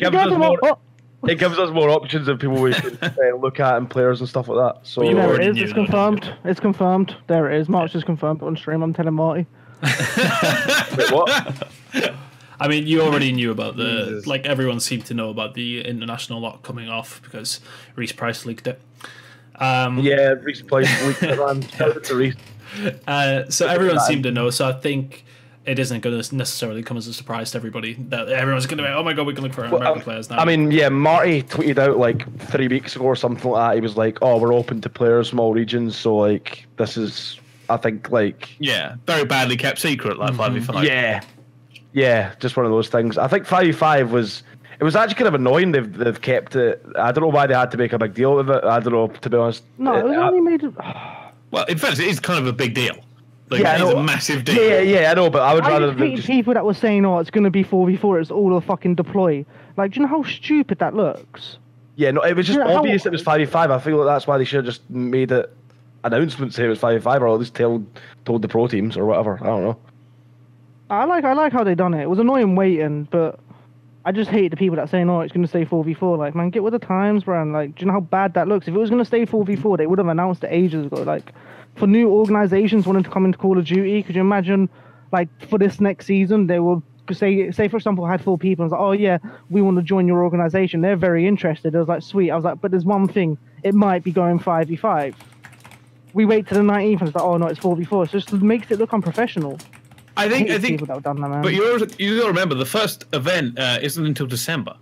gives us more options of people we can look at and players and stuff like that. So there it is. It's confirmed. It's confirmed. There it is. March is confirmed on stream. I'm telling Marty. Wait, what? I mean, you already knew about like everyone seemed to know about the international lot coming off because Reece Price leaked it. Yeah, Reece Price leaked it. I'm telling Reece. So everyone seemed to know, so I think it isn't going to necessarily come as a surprise to everybody that everyone's going to be, oh my god, we can look for American players now. I mean, yeah, Marty tweeted out like 3 weeks ago or something like that. He was like, oh, we're open to players from all regions, so like this is, I think, like, yeah, very badly kept secret, like 5v5. Yeah, Yeah, just one of those things. I think 5v5 was... It was actually kind of annoying they've kept it. I don't know why they had to make a big deal of it. I don't know, to be honest. No, it only made it... Well, in fact, it is kind of a big deal. Like, yeah, it is a massive deal. Yeah, yeah, I know, but I would rather... I hate people that were saying, oh, it's going to be 4v4, it's all a fucking deploy. Like, do you know how stupid that looks? Yeah, no, it was just obvious it was 5v5. I feel like that's why they should have just made it... announcement say it was 5v5, or at least told the pro teams or whatever. I don't know. I like how they done it. It was annoying waiting, but I just hate the people that saying, "Oh, it's going to stay 4v4." Like, man, get with the times, man. Like, do you know how bad that looks? If it was going to stay 4v4, they would have announced it ages ago. Like, for new organizations wanting to come into Call of Duty, could you imagine? Like, for this next season, they will say for example, I had 4 people. And I was like, "Oh yeah, we want to join your organization." They're very interested. I was like, "Sweet." I was like, "But there's one thing. It might be going 5v5." We wait to the 19th and it's like, oh no, it's 4v4. It just makes it look unprofessional. I think. That done that, man. But you gotta remember the first event isn't until December.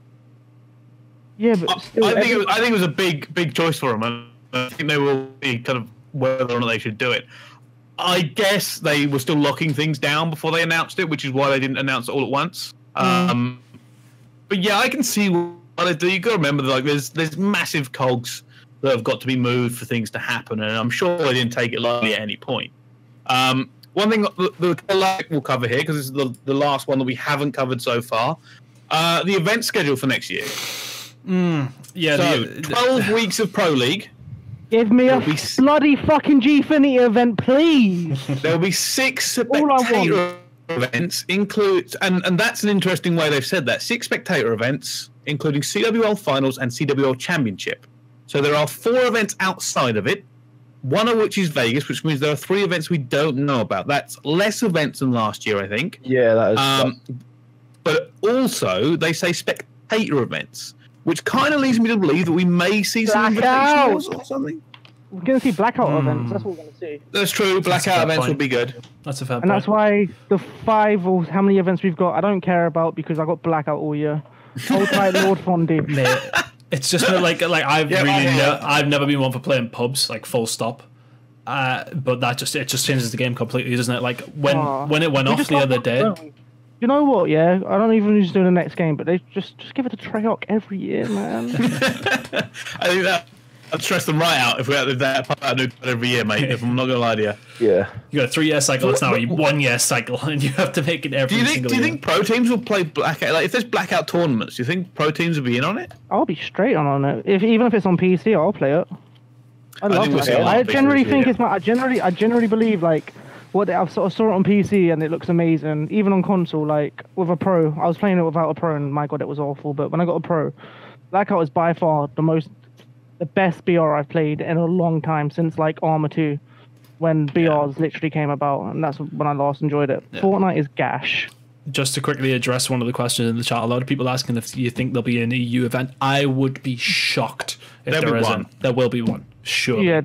Yeah, but still, I think it was a big choice for them. And I think they will be kind of whether or not they should do it. I guess they were still locking things down before they announced it, which is why they didn't announce it all at once. But yeah, I can see why they do. You gotta remember, like, there's massive cogs that have got to be moved for things to happen, and I'm sure they didn't take it lightly at any point. One thing we'll cover here, because this is the last one that we haven't covered so far, the event schedule for next year. Yeah, so 12 weeks of Pro League. Give me a bloody fucking Gfinity event, please. There'll be 6 spectator events, and that's an interesting way they've said that, 6 spectator events, including CWL Finals and CWL Championship. So there are 4 events outside of it, one of which is Vegas, which means there are 3 events we don't know about. That's less events than last year, I think. Yeah, that is. But also, they say spectator events, which kind of leads me to believe that we may see Blackout. Some invitationals or something. We're going to see Blackout events. That's what we're going to see. That's true. Blackout events would be good. That's a fair point. And that's why the 5 or how many events we've got, I don't care about, because I got Blackout all year. Hold tight, Lord Vondi. Mate. It's just like I've never been one for playing pubs, like, full stop. But it just changes the game completely, doesn't it? Like when it went off the other day. You know what? Yeah, I don't even need to do the next game, but they just give it a Treyarch every year, man. I think that I'd stress them right out if we had that part of every year, mate. If I'm not gonna lie to you. Yeah. You got a 3-year cycle. It's now a 1-year cycle, and you have to make it every single year. Do you think pro teams will play Blackout? Like, if there's Blackout tournaments, do you think pro teams will be in on it? I'll be straight on it. Even if it's on PC, I'll play it. I generally believe, like, what I sort of saw it on PC and it looks amazing. Even on console, like with a pro, I was playing it without a pro, and my god, it was awful. But when I got a pro, Blackout is by far the best BR I've played in a long time, since like Arma 2, when BRs literally came about, and that's when I last enjoyed it. Yeah. Fortnite is gash. Just to quickly address one of the questions in the chat, a lot of people asking if you think there'll be an EU event. I would be shocked if there isn't one. There will be one, sure. Yeah,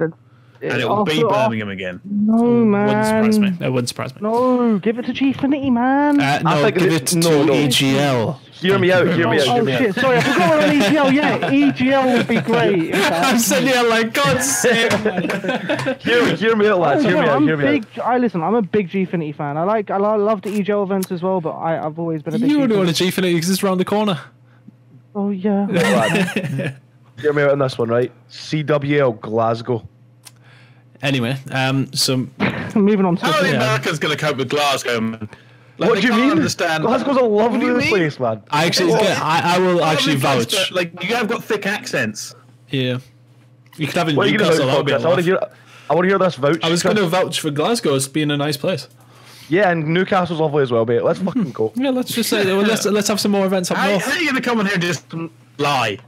and it will be Birmingham again. No, man. Wouldn't surprise me. It wouldn't surprise me. No, give it to Gfinity, man. No, give it to EGL. Hear me out, hear me out. Oh, shit, sorry, I forgot about EGL. Yeah, EGL would be great. I'm sitting here like, God's sake. Hear me out, lads. Listen, I'm a big Gfinity fan. I love the EGL events as well, but I've always been a big fan. You wouldn't want a Gfinity because it's around the corner. Oh, yeah. Hear me out on this one, right? CWL Glasgow. Anyway, moving on to... How are the Americans going to cope with Glasgow, man? Like, what do you mean? Understand. Glasgow's a lovely place, man. I will actually vouch. Like, you have got thick accents. Yeah. You could have a Newcastle lobby. I want to hear this vouch. I was going to vouch for Glasgow as being a nice place. Yeah, and Newcastle's lovely as well, mate. Let's fucking go. Yeah, let's just say... Well, let's have some more events up north. How are you going to come in here and just lie?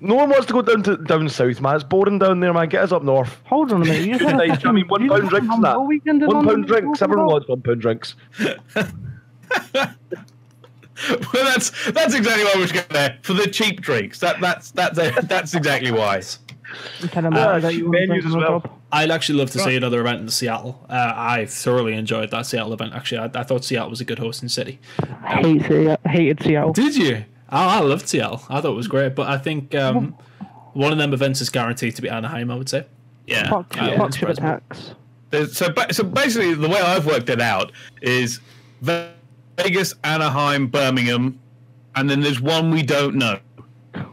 No one wants to go down south, man. It's boring down there, man. Get us up north. Hold on a minute. You just I mean, £1 drinks and that. £1 drinks. Everyone wants £1 drinks. Well, that's exactly why we should go there, for the cheap drinks. That's exactly why. Menus as well. I'd actually love to see another event in Seattle. I thoroughly enjoyed that Seattle event. Actually, I thought Seattle was a good hosting city. I hated Seattle. Did you? I loved Seattle. I thought it was great, but I think one of them events is guaranteed to be Anaheim, I would say. Yeah. So basically, the way I've worked it out is Vegas, Anaheim, Birmingham, and then there's one we don't know,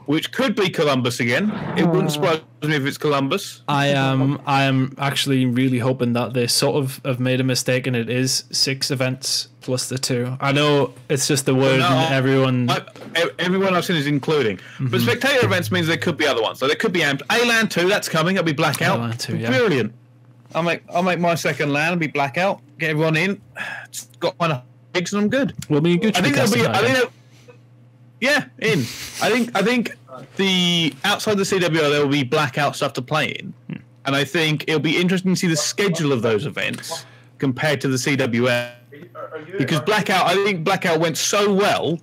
which could be Columbus again. It wouldn't surprise me if it's Columbus. I am actually really hoping that they sort of have made a mistake and it is 6 events plus the 2. I know it's just the word and everyone I've seen is including. Mm-hmm. But spectator events means there could be other ones. So there could be ALAN 2, that's coming. That'll be Blackout. ALAN 2, yeah. Brilliant. I'll make my second LAN and be Blackout. Get everyone in. Just got my pigs and I'm good. We'll be good. I think the outside the CWL there will be Blackout stuff to play in, and I think it'll be interesting to see the schedule of those events compared to the CWL, because Blackout, I think Blackout went so well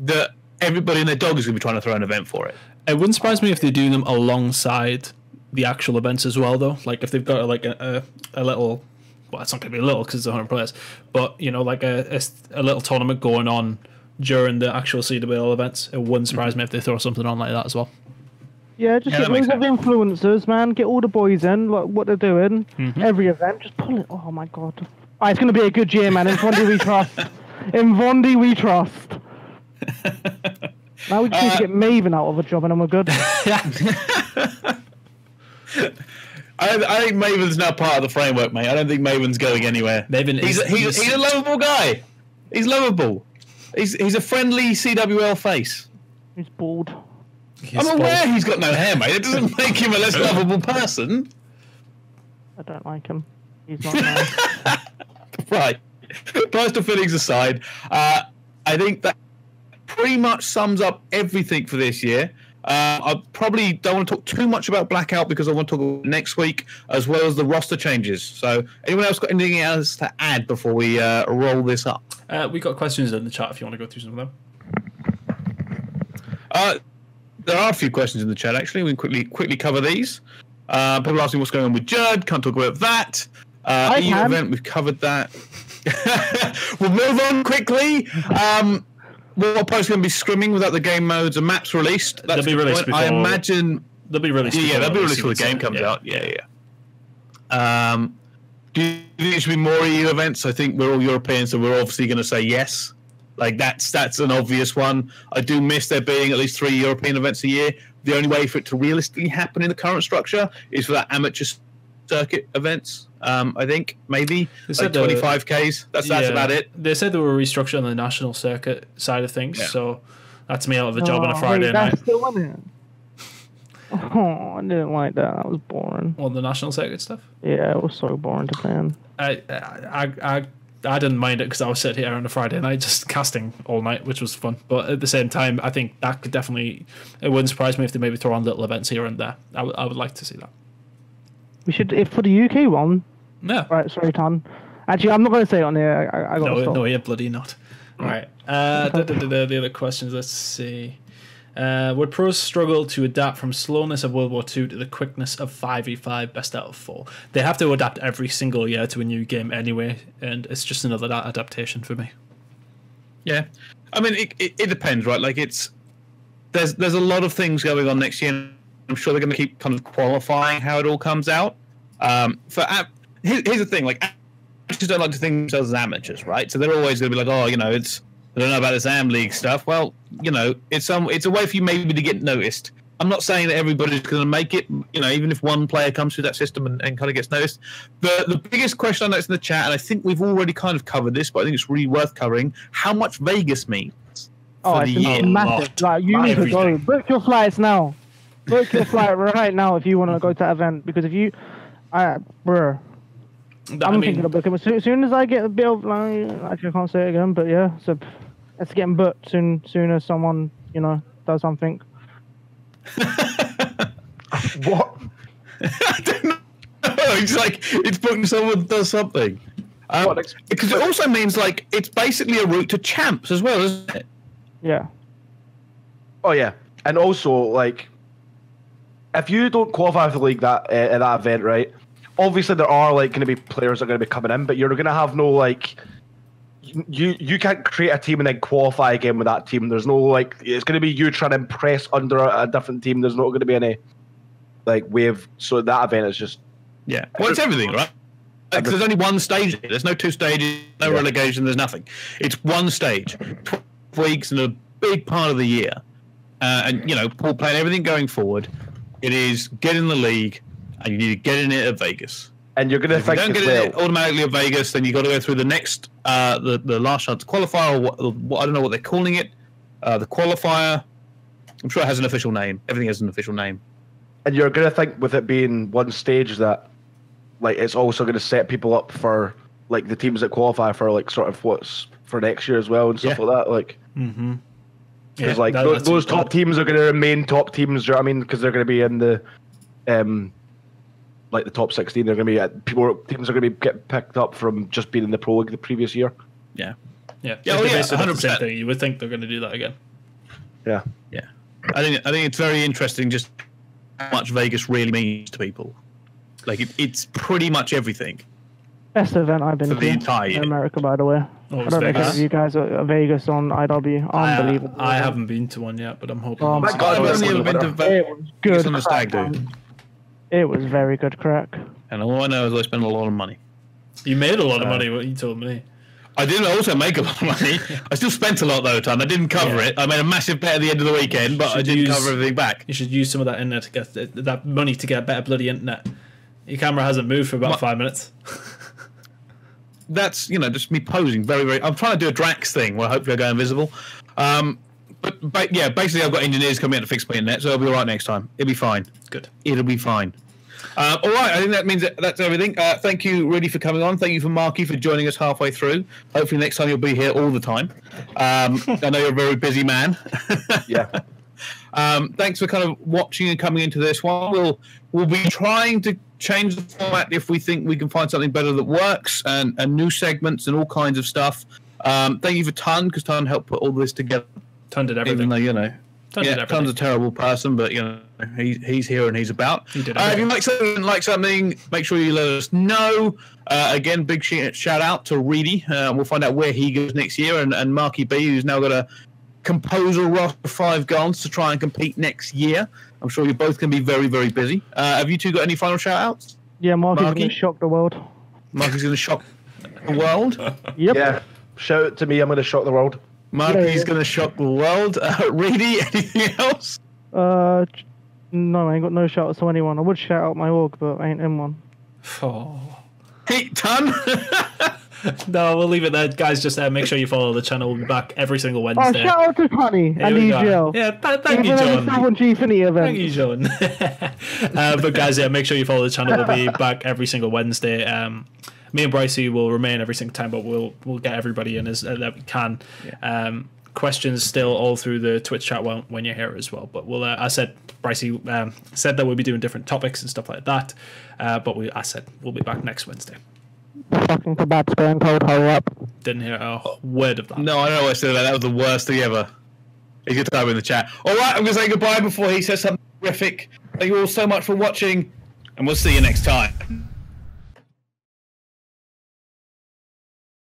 that everybody and their dog is going to be trying to throw an event for it. It wouldn't surprise me if they do them alongside the actual events as well, though. Like if they've got like a little, well, it's not going to be little because it's 100 players, but you know, like a little tournament going on during the actual CWL events. It wouldn't surprise me if they throw something on like that as well. Yeah, just get loads of influencers, man. Get all the boys in, like what they're doing. Mm-hmm. Every event, just pull it. Oh my god! Oh, it's going to be a good year, man. In Vondi we trust. In Vondi we trust. Now we just need to get Maven out of a job, and then we're good. I think Maven's now part of the framework, mate. I don't think Maven's going anywhere. Maven, he's a lovable guy. He's lovable. He's a friendly CWL face. He's bald. I'm aware he's got no hair, mate. It doesn't make him a less lovable person. I don't like him. He's not nice. Right. Personal feelings aside, I think that pretty much sums up everything for this year. I probably don't want to talk too much about Blackout because I want to talk about next week as well as the roster changes. So anyone else got anything else to add before we roll this up? We've got questions in the chat if you want to go through some of them. There are a few questions in the chat, actually. We can quickly cover these. People asking what's going on with Jurd. Can't talk about that. EU event, we've covered that. We'll move on quickly. We're probably going to be scrimming without the game modes and maps released. That's they'll be released before, I imagine. They'll be released. Yeah, they'll be released when the game comes out. Yeah. Do you think there should be more EU events? I think we're all Europeans, so we're obviously going to say yes. Like that's an obvious one. I do miss there being at least 3 European events a year. The only way for it to realistically happen in the current structure is for that amateur circuit events. I think maybe like 25Ks. That's about it. They said they were restructuring the national circuit side of things, so that's me out of a job on a Friday night. Still on it. Oh, I didn't like that. That was boring. Well, the national circuit stuff. Yeah, it was so boring to play on. I didn't mind it because I was sitting here on a Friday night just casting all night, which was fun. But at the same time, I think that could definitely. It wouldn't surprise me if they maybe throw on little events here and there. I would like to see that. We should, if for the UK one. No. Right, sorry, Tun. Actually, I'm not going to say it on here. I got no, you're bloody not. All right. The other questions, let's see. Would pros struggle to adapt from slowness of World War II to the quickness of 5v5 best out of 4? They have to adapt every single year to a new game anyway, and it's just another adaptation for me. Yeah. I mean, it depends, right? Like, there's a lot of things going on next year. I'm sure they're going to keep kind of qualifying how it all comes out. Here's the thing, like, amateurs don't like to think of themselves as amateurs, right? So they're always going to be like, oh, you know, I don't know about this Am League stuff. Well, you know, it's a way for you maybe to get noticed. I'm not saying that everybody's going to make it, you know, even if one player comes through that system and kind of gets noticed. The biggest question I know is in the chat, and I think we've already kind of covered this, but I think it's really worth covering, how much Vegas means for the year. It's massive. Like, you need to go. Book your flights now. Book your flight right now if you want to go to that event, because if you... I'm thinking of booking. As soon as I get a bit of, like, actually I can't say it again, but yeah, so it's getting booked soon as someone, you know, does something. What? I don't know. It's like it's booked and someone does something. Because it also means like it's basically a route to champs as well, isn't it? Yeah. Oh yeah, and also like if you don't qualify for the league at that event, right? Obviously, there are like going to be players that are going to be coming in, but you're going to have no like you can't create a team and then qualify again with that team. There's no like it's going to be you trying to impress under a different team. There's not going to be any like wave. So that event is just everything, right? Because there's only one stage. There's no two stages, no relegation, there's nothing. It's one stage, 12 weeks and a big part of the year. And, you know, Paul playing everything going forward. It is get in the league, and you need to get in it at Vegas. And you're going to think don't get in it automatically at Vegas, then you've got to go through the next, the last chance qualifier, or what, I don't know what they're calling it, the qualifier. I'm sure it has an official name. Everything has an official name. And you're going to think with it being one stage that, like, it's also going to set people up for, like, the teams that qualify for, like, sort of what's for next year as well and stuff like that. Like, because like those top teams are going to remain top teams. You know what I mean? Because they're going to be in the, like the top 16. They're going to be teams are going to get picked up from just being in the pro league the previous year. Yeah, yeah, yeah. Oh, yeah, 100%. You would think they're going to do that again. Yeah, yeah. I think it's very interesting just how much Vegas really means to people. Like it's pretty much everything. Best event I've been to in America, by the way. Oh, I don't know if you guys are Vegas on IW. Unbelievable. I haven't been to one yet, but I'm hoping. Oh my God, I've never been to Vegas on the stag do. It was very good crack. And all I know is I spent a lot of money. You made a lot of money, what you told me. I didn't also make a lot of money. I still spent a lot, though, Tun. I didn't cover it. I made a massive bet at the end of the weekend, but I didn't cover everything back. You should use some of that internet to get that money to get better bloody internet. Your camera hasn't moved for about 5 minutes. That's, you know, just me posing very, very... I'm trying to do a Drax thing where hopefully I go invisible. But yeah, basically I've got engineers coming out to fix my internet, so it'll be all right next time. It'll be fine. Good. It'll be fine. All right, I think that means that's everything. Thank you, Reedy, for coming on. Thank you for Marky for joining us halfway through. Hopefully next time you'll be here all the time. I know you're a very busy man. Yeah. Thanks for kind of watching and coming into this one. We'll be trying to change the format if we think we can find something better that works, and new segments and all kinds of stuff. Thank you for Tun, because Tun helped put all this together. Tun did everything. Even though, you know, Tun's a terrible person, but you know, he's here and he's about. He did if you like something, make sure you let us know. Again, big shout out to Reedy. We'll find out where he goes next year, and Marky B, who's now got a composer roster of 5 guns to try and compete next year. I'm sure you're both going to be very, very busy. Have you two got any final shout-outs? Yeah, Marky's going to shock the world. Marky's going to shock the world? Yep. Yeah, shout it to me. I'm going to shock the world. Marky's going to shock the world. Reedy, anything else? No, I ain't got no shout-outs to anyone. I would shout out my org, but I ain't in one. Oh. Hey, Tun! No, we'll leave it there, guys. Just make sure you follow the channel. We'll be back every single Wednesday. Shout out to Honey and EGL. Yeah, thank you, John. Thank you, John. But guys, yeah, make sure you follow the channel. We'll be back every single Wednesday. Me and Brycey will remain every single time, but we'll get everybody in as that we can. Yeah. Questions still all through the Twitch chat when you're here as well. But we'll I said Brycey said that we'll be doing different topics and stuff like that. But I said we'll be back next Wednesday. Fucking kebab's going cold, hurry up. Didn't hear a word of that. No, I don't know what I said. That was the worst thing ever. He's going to type in the chat. Alright, I'm going to say goodbye before he says something horrific. Thank you all so much for watching, and we'll see you next time.